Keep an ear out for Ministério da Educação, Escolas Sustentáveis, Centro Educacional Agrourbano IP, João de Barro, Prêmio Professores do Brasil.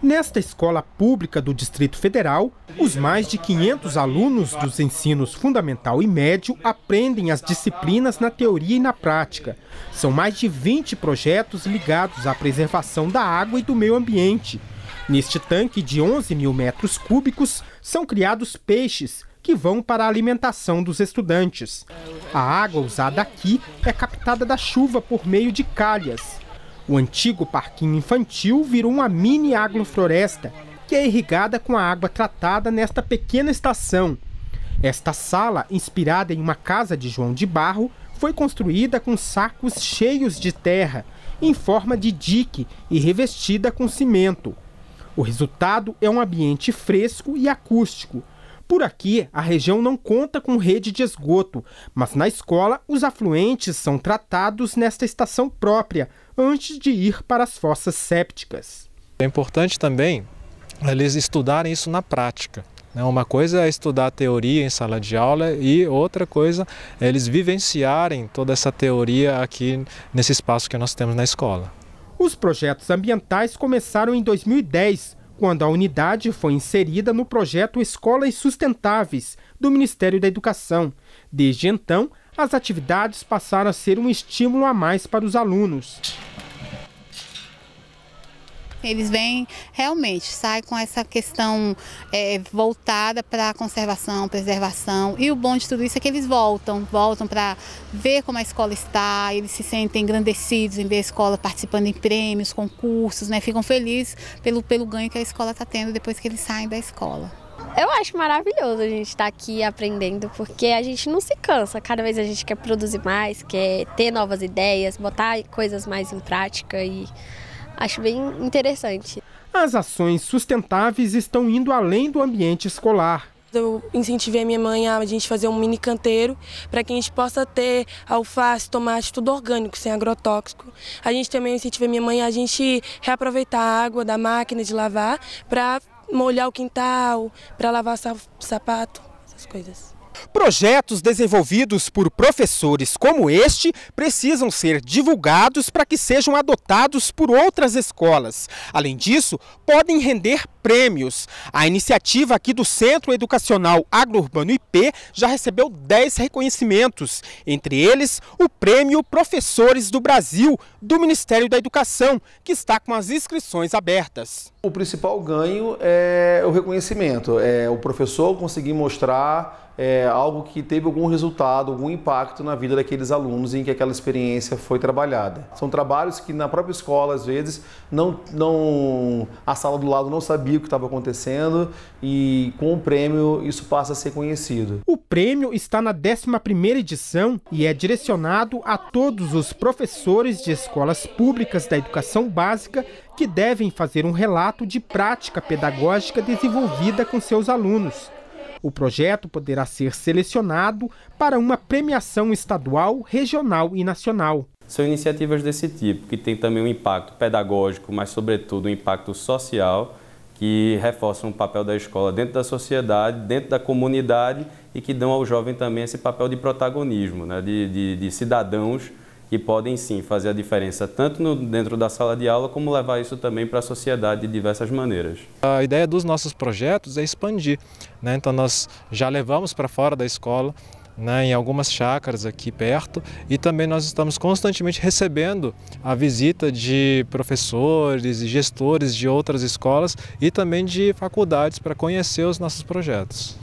Nesta escola pública do Distrito Federal, os mais de 500 alunos dos ensinos fundamental e médio aprendem as disciplinas na teoria e na prática. São mais de 20 projetos ligados à preservação da água e do meio ambiente. Neste tanque de 11 mil metros cúbicos, são criados peixes que vão para a alimentação dos estudantes. A água usada aqui é captada da chuva por meio de calhas. O antigo parquinho infantil virou uma mini agrofloresta, que é irrigada com a água tratada nesta pequena estação. Esta sala, inspirada em uma casa de João de Barro, foi construída com sacos cheios de terra, em forma de dique e revestida com cimento. O resultado é um ambiente fresco e acústico. Por aqui, a região não conta com rede de esgoto, mas na escola os afluentes são tratados nesta estação própria, antes de ir para as fossas sépticas. É importante também eles estudarem isso na prática. Uma coisa é estudar teoria em sala de aula e outra coisa é eles vivenciarem toda essa teoria aqui nesse espaço que nós temos na escola. Os projetos ambientais começaram em 2010, quando a unidade foi inserida no projeto Escolas Sustentáveis do Ministério da Educação. Desde então, as atividades passaram a ser um estímulo a mais para os alunos. Eles vêm realmente, saem com essa questão voltada para a conservação, preservação. E o bom de tudo isso é que eles voltam para ver como a escola está, eles se sentem engrandecidos em ver a escola participando em prêmios, concursos, né? Ficam felizes pelo ganho que a escola está tendo depois que eles saem da escola. Eu acho maravilhoso a gente estar aqui aprendendo, porque a gente não se cansa. Cada vez a gente quer produzir mais, quer ter novas ideias, botar coisas mais em prática e... acho bem interessante. As ações sustentáveis estão indo além do ambiente escolar. Eu incentivei a minha mãe a gente fazer um mini canteiro para que a gente possa ter alface, tomate, tudo orgânico, sem agrotóxico. A gente também incentivei a minha mãe a gente reaproveitar a água da máquina de lavar para molhar o quintal, para lavar sapato, essas coisas. Projetos desenvolvidos por professores como este precisam ser divulgados para que sejam adotados por outras escolas. Além disso, podem render prêmios. A iniciativa aqui do Centro Educacional Agrourbano IP já recebeu 10 reconhecimentos, entre eles o Prêmio Professores do Brasil, do Ministério da Educação, que está com as inscrições abertas. O principal ganho é o reconhecimento, é o professor conseguir mostrar algo que teve algum resultado, algum impacto na vida daqueles alunos em que aquela experiência foi trabalhada. São trabalhos que na própria escola, às vezes, a sala do lado não sabia o que estava acontecendo e com o prêmio isso passa a ser conhecido. O prêmio está na 11ª edição e é direcionado a todos os professores de escolas públicas da educação básica que devem fazer um relato de prática pedagógica desenvolvida com seus alunos. O projeto poderá ser selecionado para uma premiação estadual, regional e nacional. São iniciativas desse tipo, que tem também um impacto pedagógico, mas sobretudo um impacto social, que reforçam o papel da escola dentro da sociedade, dentro da comunidade e que dão ao jovem também esse papel de protagonismo, né? de cidadãos que podem sim fazer a diferença tanto dentro da sala de aula como levar isso também para a sociedade de diversas maneiras. A ideia dos nossos projetos é expandir, né? Então nós já levamos para fora da escola, né, em algumas chácaras aqui perto, e também nós estamos constantemente recebendo a visita de professores e gestores de outras escolas e também de faculdades para conhecer os nossos projetos.